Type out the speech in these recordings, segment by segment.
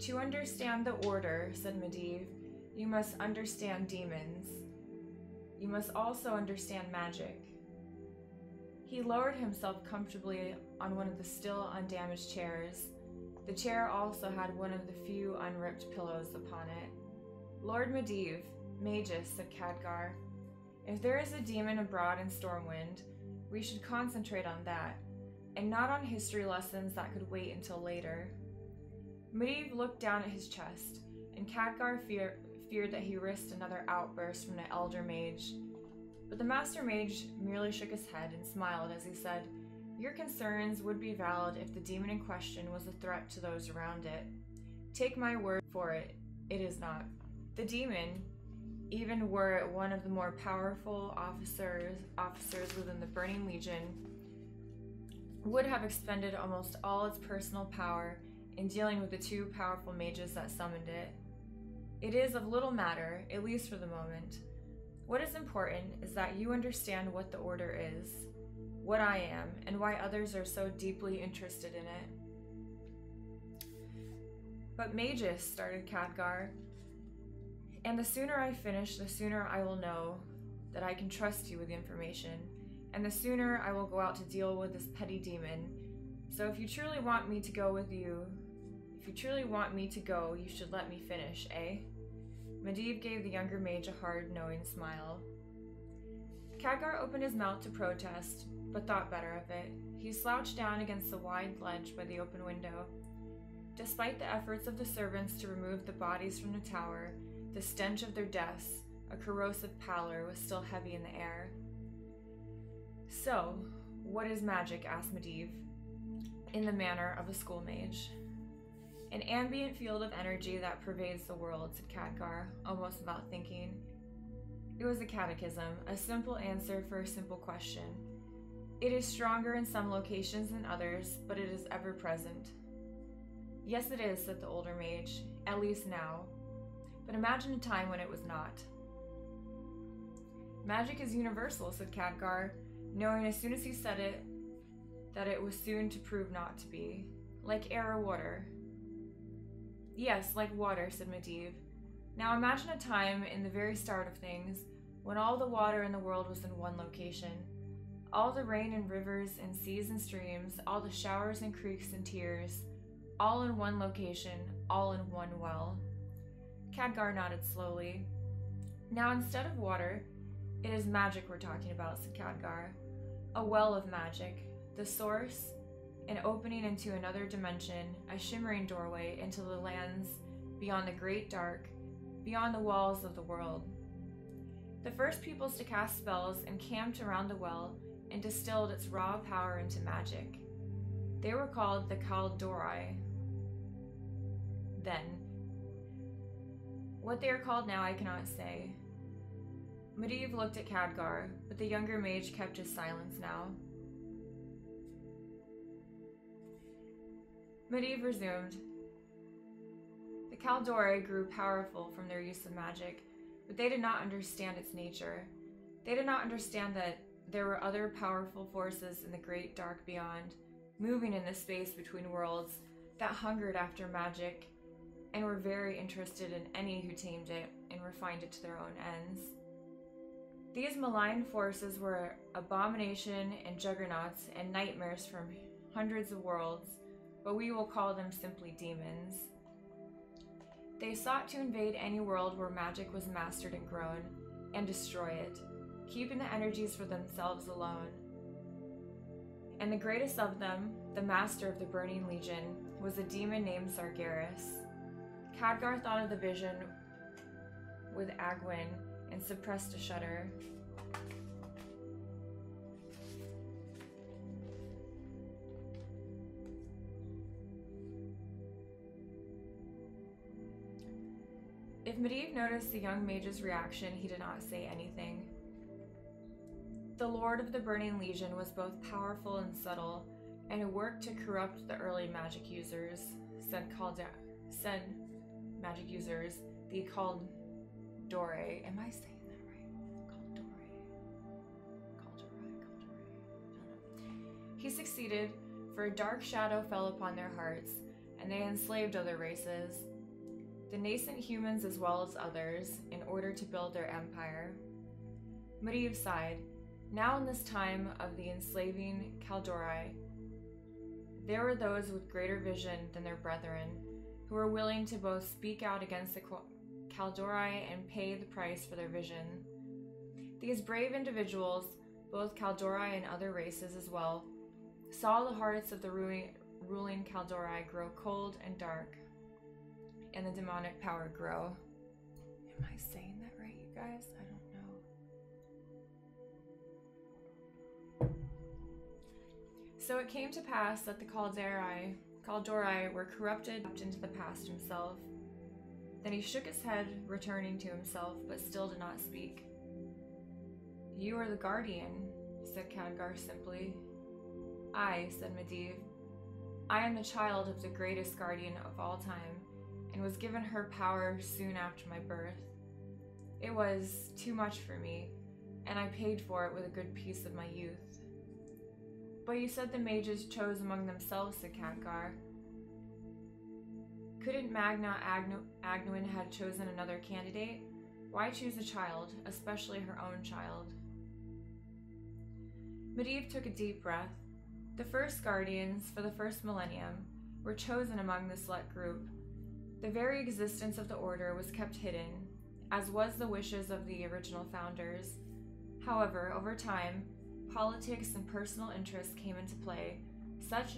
To understand the order, said Medivh, you must understand demons. You must also understand magic. He lowered himself comfortably on one of the still undamaged chairs. The chair also had one of the few unripped pillows upon it. Lord Medivh, Magus, said Khadgar, if there is a demon abroad in Stormwind, we should concentrate on that, and not on history lessons that could wait until later. Medivh looked down at his chest, and Khadgar feared that he risked another outburst from the Elder Mage. But the Master Mage merely shook his head and smiled as he said, "Your concerns would be valid if the demon in question was a threat to those around it. Take my word for it, it is not. The demon, even were it one of the more powerful officers within the Burning Legion, would have expended almost all its personal power in dealing with the two powerful mages that summoned it. It is of little matter, at least for the moment. What is important is that you understand what the order is, what I am, and why others are so deeply interested in it." "But Magus," started Khadgar, "and the sooner I finish, the sooner I will know that I can trust you with the information, and the sooner I will go out to deal with this petty demon. So if you truly want me to go with you, you should let me finish, eh?" Medivh gave the younger mage a hard, knowing smile. Khadgar opened his mouth to protest, but thought better of it. He slouched down against the wide ledge by the open window. Despite the efforts of the servants to remove the bodies from the tower, the stench of their deaths, a corrosive pallor, was still heavy in the air. "So, what is magic?" asked Medivh, in the manner of a school mage. "An ambient field of energy that pervades the world," said Khadgar, almost without thinking. It was a catechism, a simple answer for a simple question. It is stronger in some locations than others, but it is ever present. "Yes, it is," said the older mage, "at least now. But imagine a time when it was not." "Magic is universal," said Khadgar, knowing as soon as he said it that it was soon to prove not to be. "Like air or water." "Yes, like water," said Medivh. "Now imagine a time in the very start of things, when all the water in the world was in one location. All the rain and rivers and seas and streams, all the showers and creeks and tears, all in one location, all in one well." Khadgar nodded slowly. "Now instead of water, it is magic we're talking about," said Khadgar. "A well of magic, the source, an opening into another dimension, a shimmering doorway into the lands beyond the great dark, beyond the walls of the world. The first peoples to cast spells encamped around the well and distilled its raw power into magic. They were called the Kaldorei then. What they are called now, I cannot say." Medivh looked at Khadgar, but the younger mage kept his silence now. Medivh resumed. "The Kaldorei grew powerful from their use of magic, but they did not understand its nature. They did not understand that there were other powerful forces in the great dark beyond, moving in the space between worlds, that hungered after magic, and were very interested in any who tamed it and refined it to their own ends. These malign forces were abomination and juggernauts and nightmares from hundreds of worlds, but we will call them simply demons. They sought to invade any world where magic was mastered and grown, and destroy it, keeping the energies for themselves alone. And the greatest of them, the master of the Burning Legion, was a demon named Sargeras." Khadgar thought of the vision with Aegwynn and suppressed a shudder. If Medivh noticed the young mage's reaction, he did not say anything. "The Lord of the Burning Legion was both powerful and subtle, and it worked to corrupt the early magic users," the Kaldorei. Am I saying that right? Kaldorei. "He succeeded, for a dark shadow fell upon their hearts, and they enslaved other races. the nascent humans as well as others, in order to build their empire. Medivh sighed. Now in this time of the enslaving Kaldorei, there were those with greater vision than their brethren, who were willing to both speak out against the Kaldorei and pay the price for their vision. These brave individuals, both Kaldorei and other races as well, saw the hearts of the ruling Kaldorei grow cold and dark, and the demonic power grow. Am I saying that right, you guys? I don't know. So it came to pass that the Kaldorei were corrupted into the past himself. Then he shook his head, returning to himself, but still did not speak. You are the guardian, said Khadgar simply. I, said Medivh. I am the child of the greatest guardian of all time, and was given her power soon after my birth. It was too much for me, and I paid for it with a good piece of my youth. But you said the mages chose among themselves, said Khadgar. Couldn't Magna Aegwynn have chosen another candidate? Why choose a child, especially her own child? Medivh took a deep breath. The first guardians for the first millennium were chosen among the select group. The very existence of the order was kept hidden, as was the wishes of the original founders. However, over time, politics and personal interests came into play, such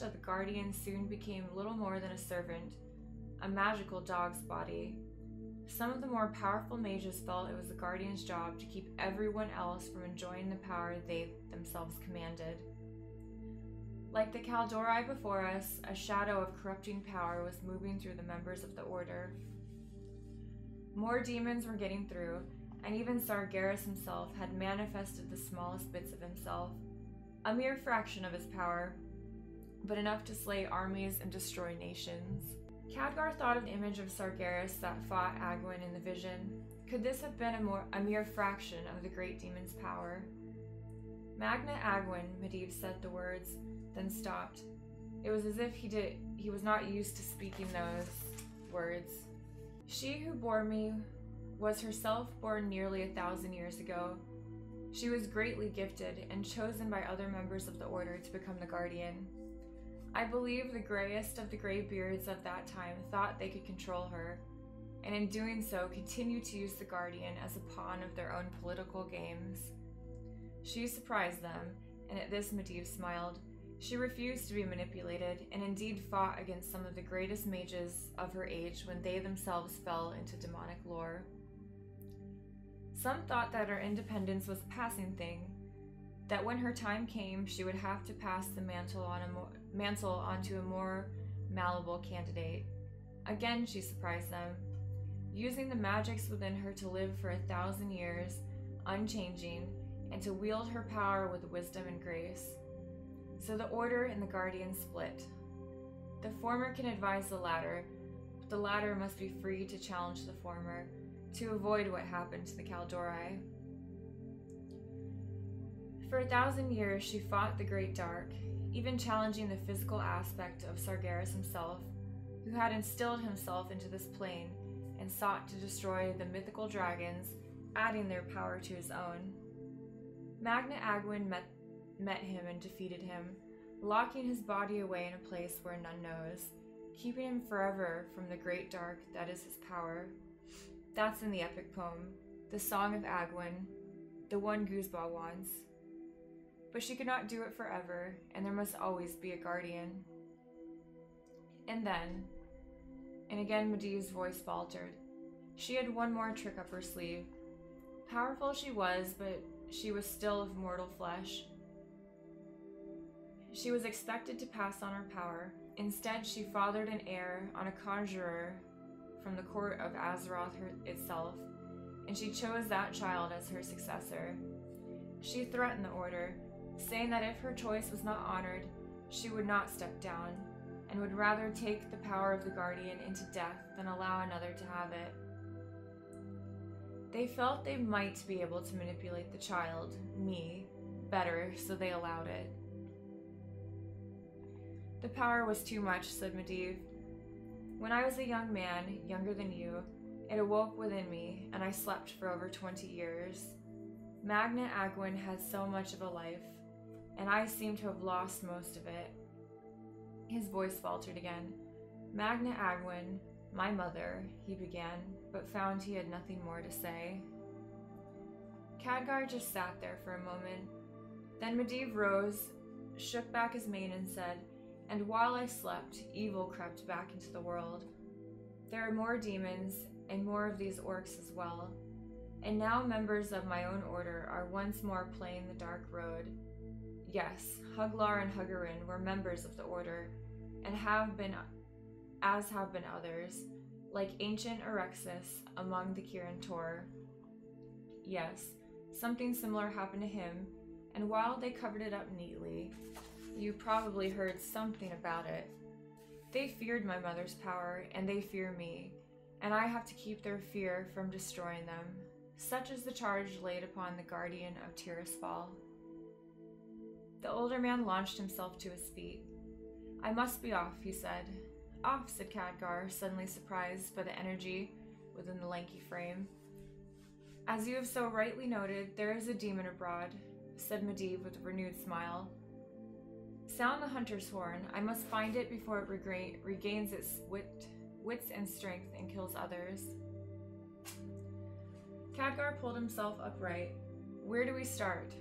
that the guardian soon became little more than a servant, a magical dog's body. Some of the more powerful mages felt it was the guardian's job to keep everyone else from enjoying the power they themselves commanded. Like the Kaldorei before us, a shadow of corrupting power was moving through the members of the Order. More demons were getting through, and even Sargeras himself had manifested the smallest bits of himself, a mere fraction of his power, but enough to slay armies and destroy nations. Khadgar thought of the image of Sargeras that fought Aegwynn in the vision. Could this have been a mere fraction of the great demon's power? Magna Aegwynn, Medivh said the words, then stopped. It was as if he was not used to speaking those words. She who bore me was herself born nearly 1,000 years ago. She was greatly gifted and chosen by other members of the order to become the guardian. I believe the grayest of the graybeards of that time thought they could control her, and in doing so continued to use the guardian as a pawn of their own political games. She surprised them, and at this Medivh smiled. She refused to be manipulated, and indeed fought against some of the greatest mages of her age when they themselves fell into demonic lore. Some thought that her independence was a passing thing, that when her time came, she would have to pass the mantle onto a more malleable candidate. Again, she surprised them, using the magics within her to live for 1,000 years, unchanging, and to wield her power with wisdom and grace. So the order and the guardian split. The former can advise the latter, but the latter must be free to challenge the former, to avoid what happened to the Kaldorei. For 1,000 years she fought the Great Dark, even challenging the physical aspect of Sargeras himself, who had instilled himself into this plane and sought to destroy the mythical dragons, adding their power to his own. Magna Aegwynn met him and defeated him, locking his body away in a place where none knows, keeping him forever from the great dark that is his power. That's in the epic poem, The Song of Aegwynn, the one Guzba wants. But she could not do it forever, and there must always be a guardian. And then, and again Medivh's voice faltered. She had one more trick up her sleeve. Powerful she was, but she was still of mortal flesh. She was expected to pass on her power. Instead, she fathered an heir on a conjurer from the court of Azeroth itself, and she chose that child as her successor. She threatened the order, saying that if her choice was not honored, she would not step down, and would rather take the power of the guardian into death than allow another to have it. They felt they might be able to manipulate the child, me, better, so they allowed it. The power was too much, said Medivh. When I was a young man, younger than you, it awoke within me, and I slept for over 20 years. Magna Aegwynn had so much of a life, and I seem to have lost most of it. His voice faltered again. Magna Aegwynn, my mother, he began, but found he had nothing more to say. Khadgar just sat there for a moment. Then Medivh rose, shook back his mane and said, "And while I slept, evil crept back into the world. There are more demons, and more of these orcs as well. And now members of my own order are once more playing the dark road." Yes, Huglar and Hugarin were members of the order, and have been others, like ancient Erexis among the Kirin Tor. Yes, something similar happened to him, and while they covered it up neatly, you probably heard something about it. They feared my mother's power, and they fear me, and I have to keep their fear from destroying them. Such is the charge laid upon the guardian of Tirisfal. The older man launched himself to his feet. "I must be off," he said. "Off," said Khadgar, suddenly surprised by the energy within the lanky frame. "As you have so rightly noted, there is a demon abroad," said Medivh with a renewed smile. "Sound the hunter's horn. I must find it before it regains its wits and strength and kills others." Khadgar pulled himself upright. "Where do we start?"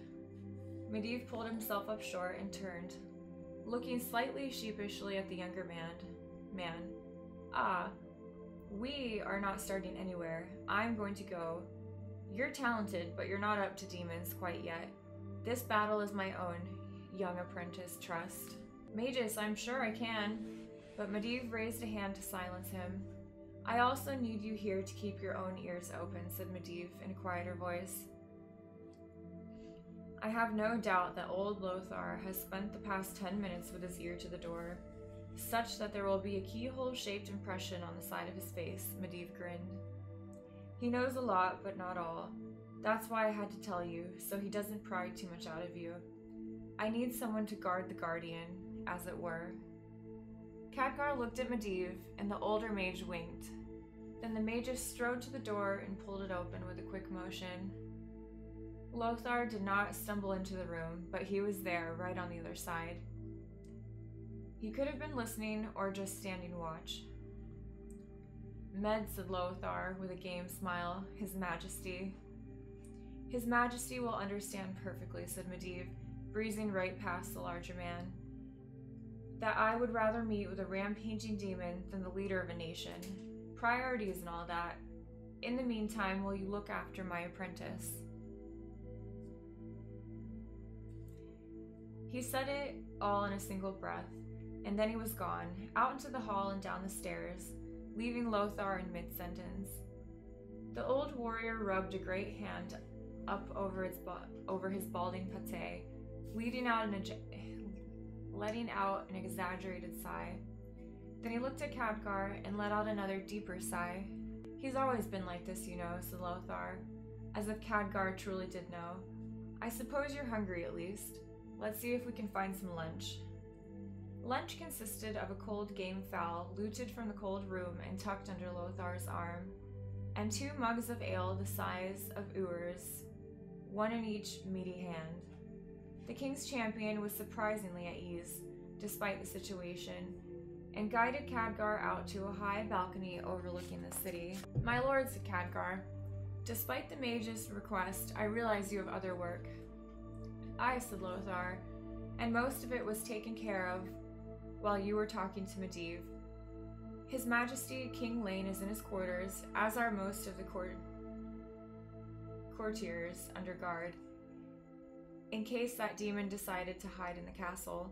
Medivh pulled himself up short and turned, looking slightly sheepishly at the younger man. "Ah, we are not starting anywhere. I'm going to go. You're talented, but you're not up to demons quite yet. This battle is my own, young apprentice, trust." "Magus, I'm sure I can." But Medivh raised a hand to silence him. "I also need you here to keep your own ears open," said Medivh in a quieter voice. I have no doubt that old Lothar has spent the past 10 minutes with his ear to the door, such that there will be a keyhole-shaped impression on the side of his face, Medivh grinned. "He knows a lot, but not all. That's why I had to tell you, so he doesn't pry too much out of you. I need someone to guard the guardian, as it were." Khadgar looked at Medivh, and the older mage winked. Then the magus strode to the door and pulled it open with a quick motion. Lothar did not stumble into the room, but he was there, right on the other side. He could have been listening or just standing watch. "Med," said Lothar with a game smile, "His Majesty." "His Majesty will understand perfectly," said Medivh, breezing right past the larger man, "that I would rather meet with a rampaging demon than the leader of a nation. Priorities and all that. In the meantime, will you look after my apprentice?" He said it all in a single breath, and then he was gone, out into the hall and down the stairs, leaving Lothar in mid-sentence. The old warrior rubbed a great hand up over his balding pate, letting out an exaggerated sigh. Then he looked at Khadgar and let out another deeper sigh. "He's always been like this, you know," said Lothar, as if Khadgar truly did know. "I suppose you're hungry at least. Let's see if we can find some lunch." Lunch consisted of a cold game fowl looted from the cold room and tucked under Lothar's arm, and 2 mugs of ale the size of ewers, one in each meaty hand. The king's champion was surprisingly at ease, despite the situation, and guided Khadgar out to a high balcony overlooking the city. "My lord," said Khadgar, "despite the mage's request, I realize you have other work." "Aye," said Lothar, "and most of it was taken care of while you were talking to Medivh. His Majesty King Lane is in his quarters, as are most of the courtiers under guard, in case that demon decided to hide in the castle.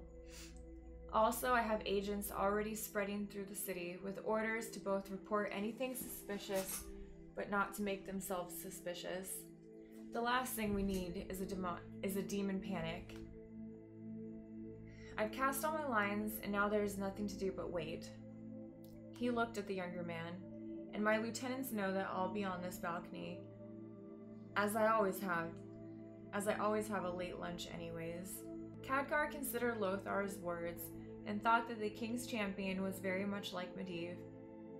Also, I have agents already spreading through the city with orders to both report anything suspicious, but not to make themselves suspicious. The last thing we need is a demon panic. I've cast all my lines, and now there is nothing to do but wait." He looked at the younger man. "And my lieutenants know that I'll be on this balcony, as I always have a late lunch anyways." Khadgar considered Lothar's words and thought that the king's champion was very much like Medivh,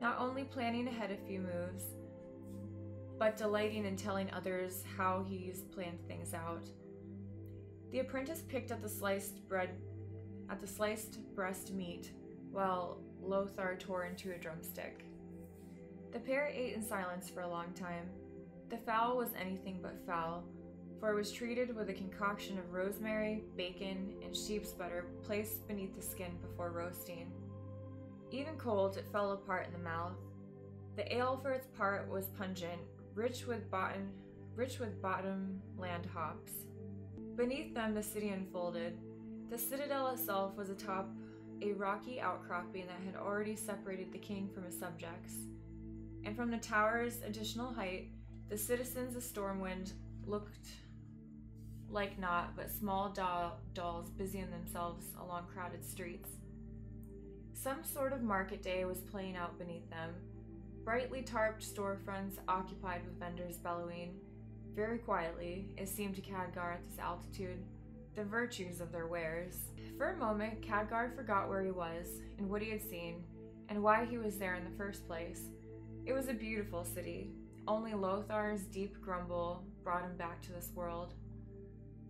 not only planning ahead a few moves, but delighting in telling others how he's planned things out. The apprentice picked at the sliced breast meat, while Lothar tore into a drumstick. The pair ate in silence for a long time. The fowl was anything but foul, for it was treated with a concoction of rosemary, bacon, and sheep's butter placed beneath the skin before roasting. Even cold, it fell apart in the mouth. The ale, for its part, was pungent, rich with bottom land hops. Beneath them, the city unfolded. The citadel itself was atop a rocky outcropping that had already separated the king from his subjects. And from the tower's additional height, the citizens of Stormwind looked like naught but small dolls busying themselves along crowded streets. Some sort of market day was playing out beneath them. Brightly tarped storefronts occupied with vendors bellowing, very quietly, it seemed to Khadgar at this altitude, the virtues of their wares. For a moment, Khadgar forgot where he was and what he had seen and why he was there in the first place. It was a beautiful city. Only Lothar's deep grumble brought him back to this world.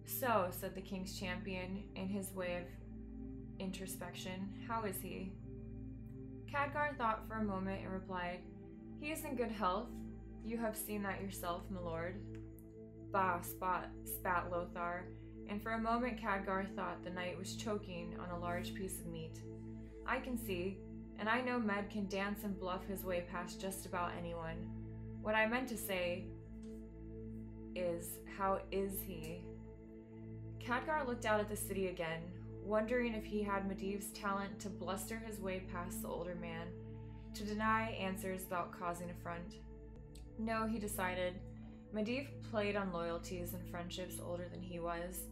"So," said the king's champion in his way of introspection, "how is he?" Khadgar thought for a moment and replied, "He is in good health. You have seen that yourself, my lord." "Bah," spat Lothar, and for a moment Khadgar thought the knight was choking on a large piece of meat. "I can see, and I know Med can dance and bluff his way past just about anyone. What I meant to say is, how is he?" Khadgar looked out at the city again, wondering if he had Medivh's talent to bluster his way past the older man, to deny answers without causing affront. No, he decided. Medivh played on loyalties and friendships older than he was.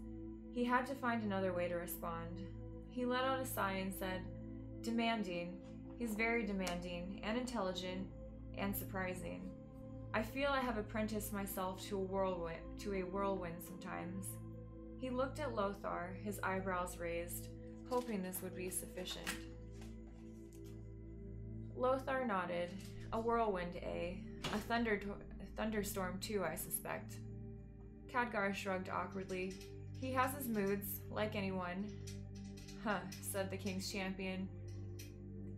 He had to find another way to respond. He let out a sigh and said, "Demanding. He's very demanding, and intelligent, and surprising. I feel I have apprenticed myself to a whirlwind sometimes." He looked at Lothar, his eyebrows raised, hoping this would be sufficient. Lothar nodded. "A whirlwind, eh? A thunderstorm too, I suspect." Khadgar shrugged awkwardly. "He has his moods, like anyone." "Huh," said the king's champion.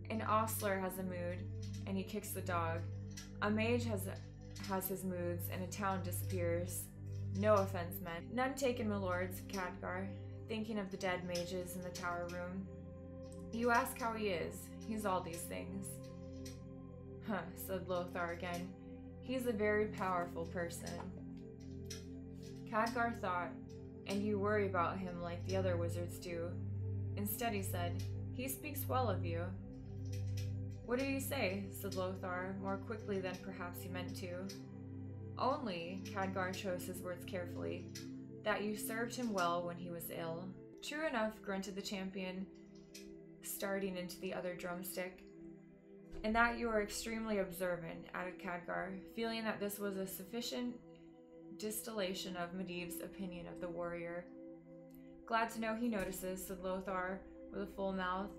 "An ostler has a mood, and he kicks the dog. A mage has his moods, and a town disappears. No offense, men." "None taken, my lords," said Khadgar, thinking of the dead mages in the tower room. "You ask how he is. He's all these things." "Huh," said Lothar again. "He's a very powerful person." Khadgar thought, "And you worry about him like the other wizards do." Instead he said, "He speaks well of you." "What did he say?" said Lothar, more quickly than perhaps he meant to. "Only," Khadgar chose his words carefully, "that you served him well when he was ill." "True enough," grunted the champion, starting into the other drumstick. "And that you are extremely observant," added Khadgar, feeling that this was a sufficient distillation of Medivh's opinion of the warrior. "Glad to know he notices," said Lothar, with a full mouth.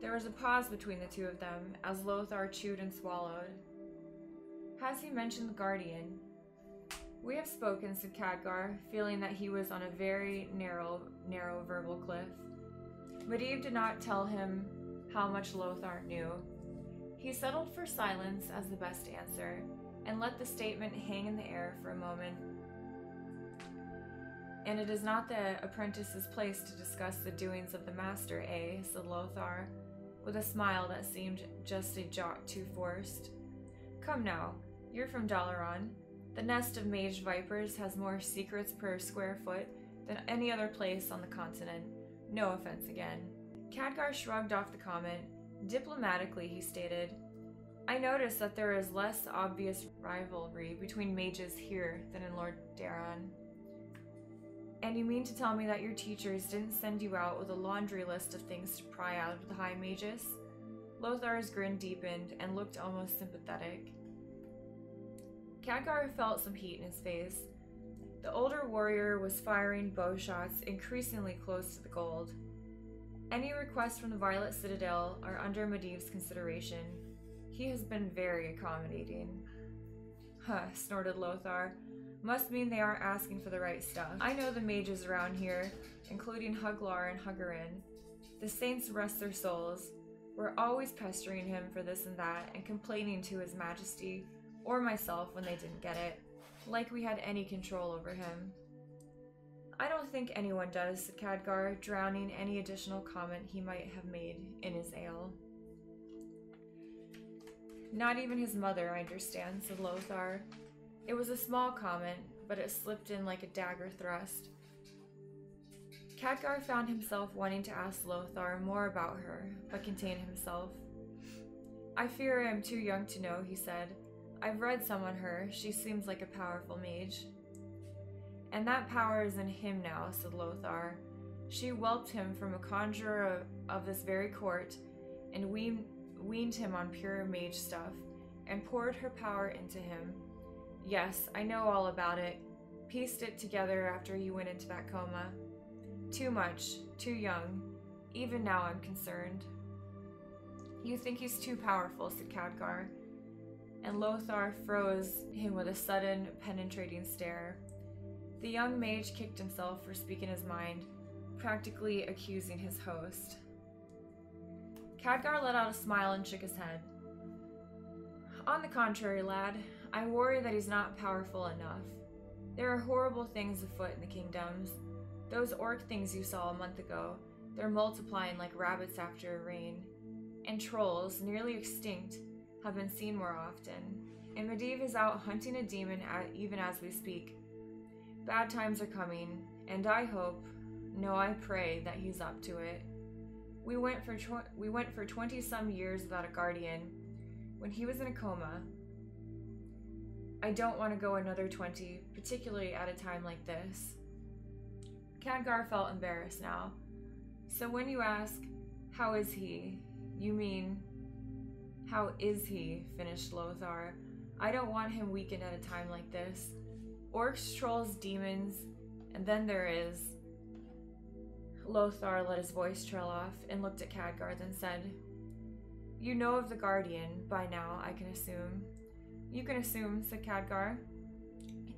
There was a pause between the two of them, as Lothar chewed and swallowed. "Has he mentioned the Guardian?" "We have spoken," said Khadgar, feeling that he was on a very narrow verbal cliff. Medivh did not tell him how much Lothar knew. He settled for silence as the best answer, and let the statement hang in the air for a moment. "And it is not the apprentice's place to discuss the doings of the master, eh?" said Lothar, with a smile that seemed just a jot too forced. "Come now, you're from Dalaran. The nest of mage vipers has more secrets per square foot than any other place on the continent. No offense again." Khadgar shrugged off the comment. Diplomatically, he stated, "I notice that there is less obvious rivalry between mages here than in Lordaeron. And you mean to tell me that your teachers didn't send you out with a laundry list of things to pry out of the high mages?" Lothar's grin deepened and looked almost sympathetic. Khadgar felt some heat in his face. The older warrior was firing bow shots increasingly close to the gold. Any requests from the Violet Citadel are under Medivh's consideration. He has been very accommodating. Huh, snorted Lothar. Must mean they aren't asking for the right stuff. I know the mages around here, including Huglar and Hugarin. The saints rest their souls. We're always pestering him for this and that and complaining to His Majesty or myself when they didn't get it, like we had any control over him. I don't think anyone does, said Khadgar, drowning any additional comment he might have made in his ale. Not even his mother, I understand, said Lothar. It was a small comment, but it slipped in like a dagger thrust. Khadgar found himself wanting to ask Lothar more about her, but contained himself. I fear I am too young to know, he said. I've read some on her. She seems like a powerful mage. And that power is in him now, said Lothar. She whelped him from a conjurer of this very court, and weaned him on pure mage stuff, and poured her power into him. Yes, I know all about it. Pieced it together after you went into that coma. Too much, too young. Even now I'm concerned. You think he's too powerful, said Khadgar, and Lothar froze him with a sudden, penetrating stare. The young mage kicked himself for speaking his mind, practically accusing his host. Khadgar let out a smile and shook his head. On the contrary, lad, I worry that he's not powerful enough. There are horrible things afoot in the kingdoms. Those orc things you saw a month ago, they're multiplying like rabbits after a rain. And trolls, nearly extinct, have been seen more often. And Medivh is out hunting a demon even as we speak. Bad times are coming, and I hope, no, I pray that he's up to it. We went for 20-some years without a guardian, when he was in a coma. I don't want to go another 20, particularly at a time like this. Khadgar felt embarrassed now. So when you ask, how is he? You mean, how is he? Finished Lothar. I don't want him weakened at a time like this. Orcs, trolls, demons, and then there is... Lothar let his voice trail off and looked at Khadgar, then said, You know of the Guardian by now, I can assume. You can assume, said Khadgar.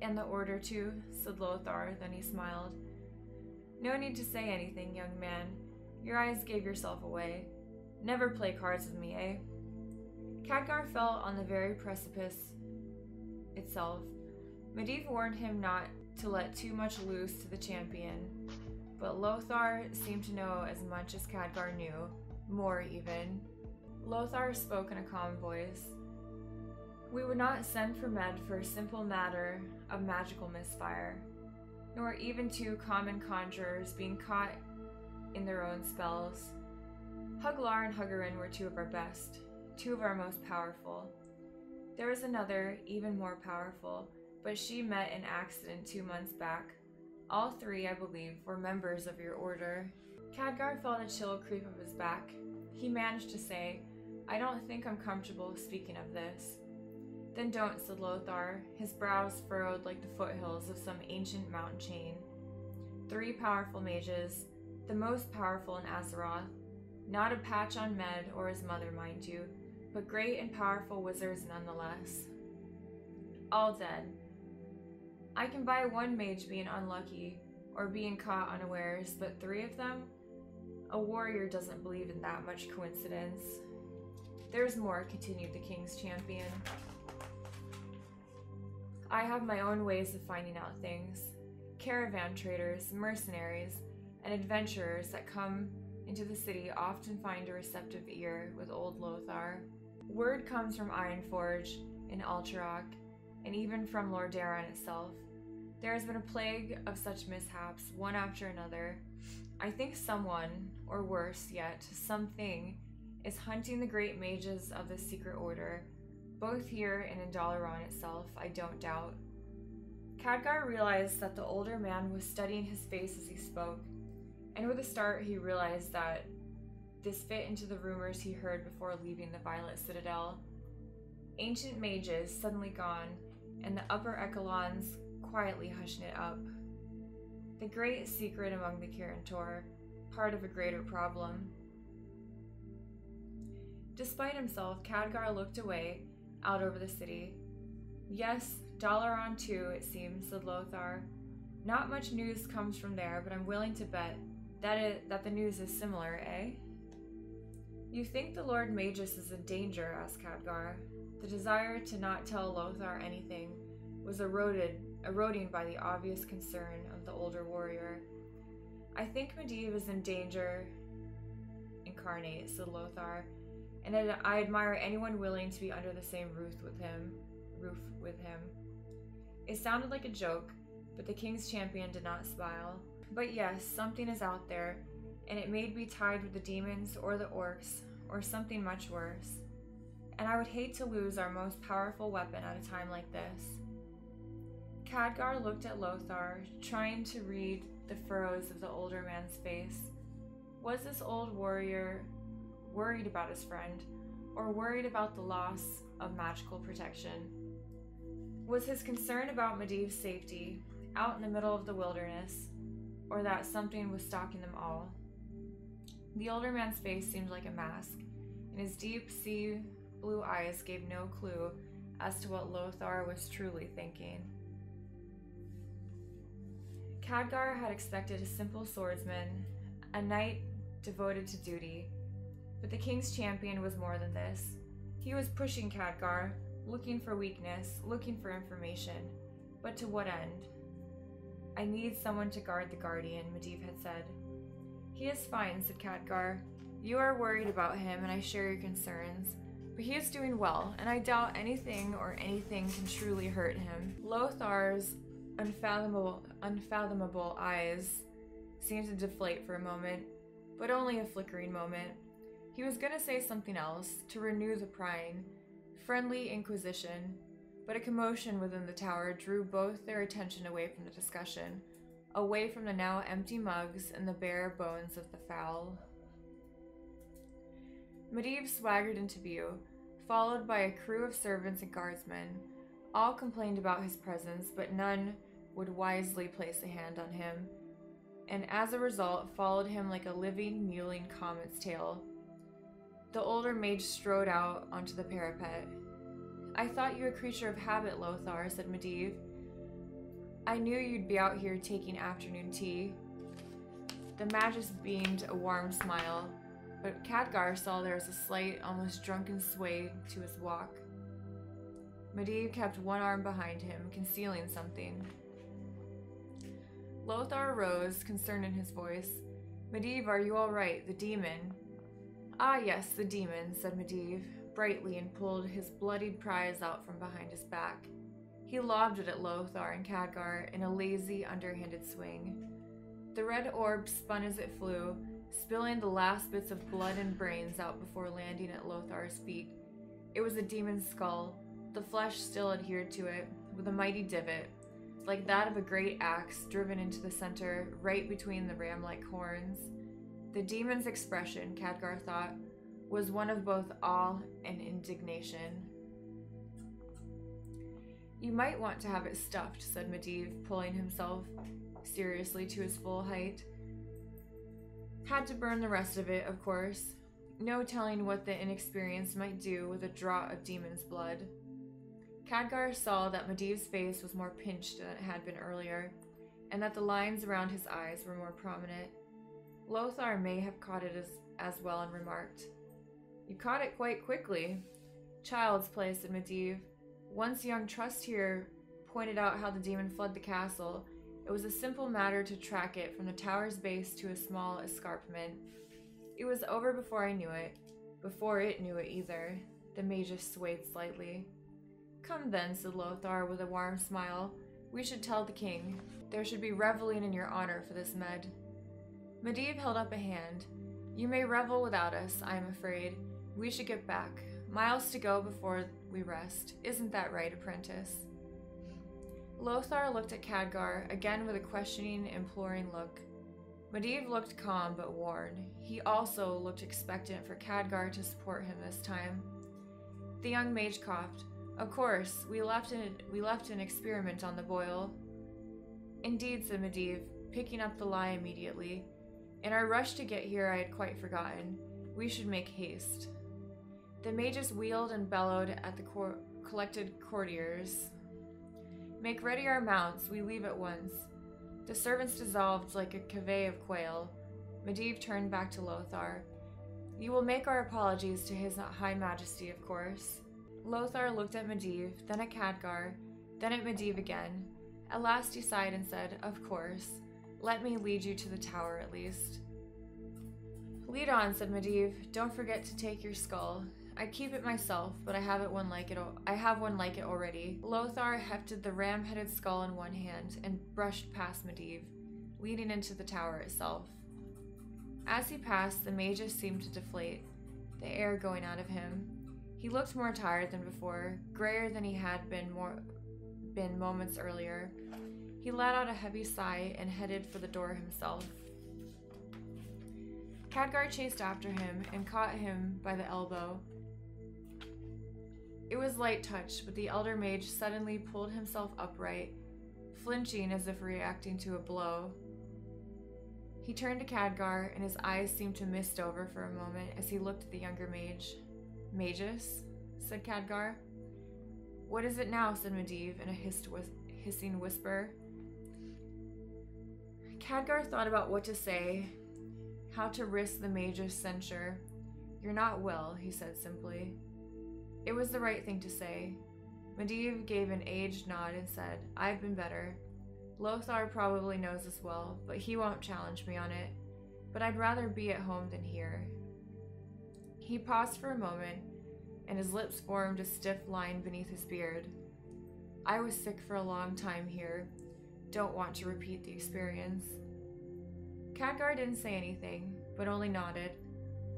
And the order too, said Lothar, then he smiled. No need to say anything, young man. Your eyes gave yourself away. Never play cards with me, eh? Khadgar fell on the very precipice itself. Medivh warned him not to let too much loose to the champion, but Lothar seemed to know as much as Khadgar knew, more even. Lothar spoke in a calm voice. We would not send for Med for a simple matter of magical misfire, nor even two common conjurers being caught in their own spells. Huglar and Hugarin were two of our best, two of our most powerful. There was another, even more powerful, but she met an accident 2 months back. All three, I believe, were members of your order. Khadgar felt a chill creep up his back. He managed to say, I don't think I'm comfortable speaking of this. Then don't, said Lothar, his brows furrowed like the foothills of some ancient mountain chain. Three powerful mages, the most powerful in Azeroth. Not a patch on Med or his mother, mind you, but great and powerful wizards nonetheless. All dead. I can buy one mage being unlucky or being caught unawares, but three of them? A warrior doesn't believe in that much coincidence. There's more, continued the king's champion. I have my own ways of finding out things. Caravan traders, mercenaries, and adventurers that come into the city often find a receptive ear with old Lothar. Word comes from Ironforge and Alterac, and even from Lordaeron itself. There has been a plague of such mishaps, one after another. I think someone, or worse yet, something, is hunting the great mages of the secret order, both here and in Dalaran itself, I don't doubt. Khadgar realized that the older man was studying his face as he spoke, and with a start he realized that this fit into the rumors he heard before leaving the Violet Citadel. Ancient mages suddenly gone, and the upper echelons quietly hushing it up. The great secret among the Kirin Tor, part of a greater problem. Despite himself, Khadgar looked away, out over the city. Yes, Dalaran too, it seems, said Lothar. Not much news comes from there, but I'm willing to bet that the news is similar, eh? You think the Lord Magus is in danger, asked Khadgar. The desire to not tell Lothar anything was eroding by the obvious concern of the older warrior. I think Medivh is in danger incarnate, said Lothar, and I admire anyone willing to be under the same roof with him. It sounded like a joke, but the king's champion did not smile. But yes, something is out there, and it may be tied with the demons or the orcs or something much worse. And I would hate to lose our most powerful weapon at a time like this. Khadgar looked at Lothar, trying to read the furrows of the older man's face. Was this old warrior worried about his friend, or worried about the loss of magical protection? Was his concern about Medivh's safety out in the middle of the wilderness, or that something was stalking them all? The older man's face seemed like a mask, and his deep sea blue eyes gave no clue as to what Lothar was truly thinking. Khadgar had expected a simple swordsman, a knight devoted to duty, but the king's champion was more than this. He was pushing Khadgar, looking for weakness, looking for information, but to what end? I need someone to guard the guardian, Medivh had said. He is fine, said Khadgar. You are worried about him, and I share your concerns. But he is doing well, and I doubt anything can truly hurt him. Lothar's unfathomable eyes seemed to deflate for a moment, but only a flickering moment. He was going to say something else, to renew the prying, friendly inquisition, but a commotion within the tower drew both their attention away from the discussion, away from the now empty mugs and the bare bones of the fowl. Medivh swaggered into view, followed by a crew of servants and guardsmen. All complained about his presence, but none would wisely place a hand on him, and as a result followed him like a living, mewling comet's tail. The older mage strode out onto the parapet. I thought you a creature of habit, Lothar, said Medivh. I knew you'd be out here taking afternoon tea. The Magus beamed a warm smile, but Khadgar saw there was a slight, almost drunken sway to his walk. Medivh kept one arm behind him, concealing something. Lothar rose, concern in his voice. Medivh, are you all right? The demon. Ah, yes, the demon, said Medivh, brightly, and pulled his bloodied prize out from behind his back. He lobbed it at Lothar and Khadgar in a lazy, underhanded swing. The red orb spun as it flew, spilling the last bits of blood and brains out before landing at Lothar's feet. It was a demon's skull, the flesh still adhered to it, with a mighty divot, like that of a great axe driven into the center, right between the ram-like horns. The demon's expression, Khadgar thought, was one of both awe and indignation. You might want to have it stuffed, said Medivh, pulling himself seriously to his full height. Had to burn the rest of it, of course. No telling what the inexperienced might do with a draught of demon's blood. Khadgar saw that Medivh's face was more pinched than it had been earlier, and that the lines around his eyes were more prominent. Lothar may have caught it as well and remarked, You caught it quite quickly. Child's play, said Medivh. Once young Trustier pointed out how the demon fled the castle, it was a simple matter to track it from the tower's base to a small escarpment. It was over before it knew it either. The magus swayed slightly. Come then, said Lothar with a warm smile. We should tell the king. There should be reveling in your honor for this, Med. Medivh held up a hand. You may revel without us, I am afraid. We should get back. Miles to go before we rest. Isn't that right, apprentice? Lothar looked at Khadgar, again with a questioning, imploring look. Medivh looked calm but worn. He also looked expectant for Khadgar to support him this time. The young mage coughed. Of course, we left an experiment on the boil. Indeed, said Medivh, picking up the lie immediately. In our rush to get here, I had quite forgotten. We should make haste. The mages wheeled and bellowed at the collected courtiers. "Make ready our mounts, we leave at once." The servants dissolved like a covey of quail. Medivh turned back to Lothar. "You will make our apologies to his high majesty, of course." Lothar looked at Medivh, then at Khadgar, then at Medivh again. At last he sighed and said, "Of course. Let me lead you to the tower, at least." "Lead on," said Medivh. "Don't forget to take your skull. I keep it myself, but I have one like it already." Lothar hefted the ram-headed skull in one hand and brushed past Medivh, leading into the tower itself. As he passed, the mages seemed to deflate, the air going out of him. He looked more tired than before, grayer than he had been moments earlier. He let out a heavy sigh and headed for the door himself. Khadgar chased after him and caught him by the elbow. It was light touch, but the elder mage suddenly pulled himself upright, flinching as if reacting to a blow. He turned to Khadgar, and his eyes seemed to mist over for a moment as he looked at the younger mage. "Magus?" said Khadgar. "What is it now?" said Medivh in a hissing whisper. Khadgar thought about what to say, how to risk the mage's censure. "You're not well," he said simply. It was the right thing to say. Medivh gave an aged nod and said, "I've been better. Lothar probably knows this well, but he won't challenge me on it. But I'd rather be at home than here." He paused for a moment, and his lips formed a stiff line beneath his beard. "I was sick for a long time here. Don't want to repeat the experience." Khadgar didn't say anything, but only nodded.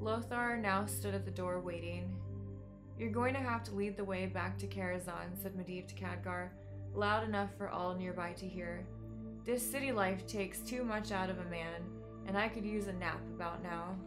Lothar now stood at the door waiting. "You're going to have to lead the way back to Karazhan," said Medivh to Khadgar, loud enough for all nearby to hear. "This city life takes too much out of a man, and I could use a nap about now."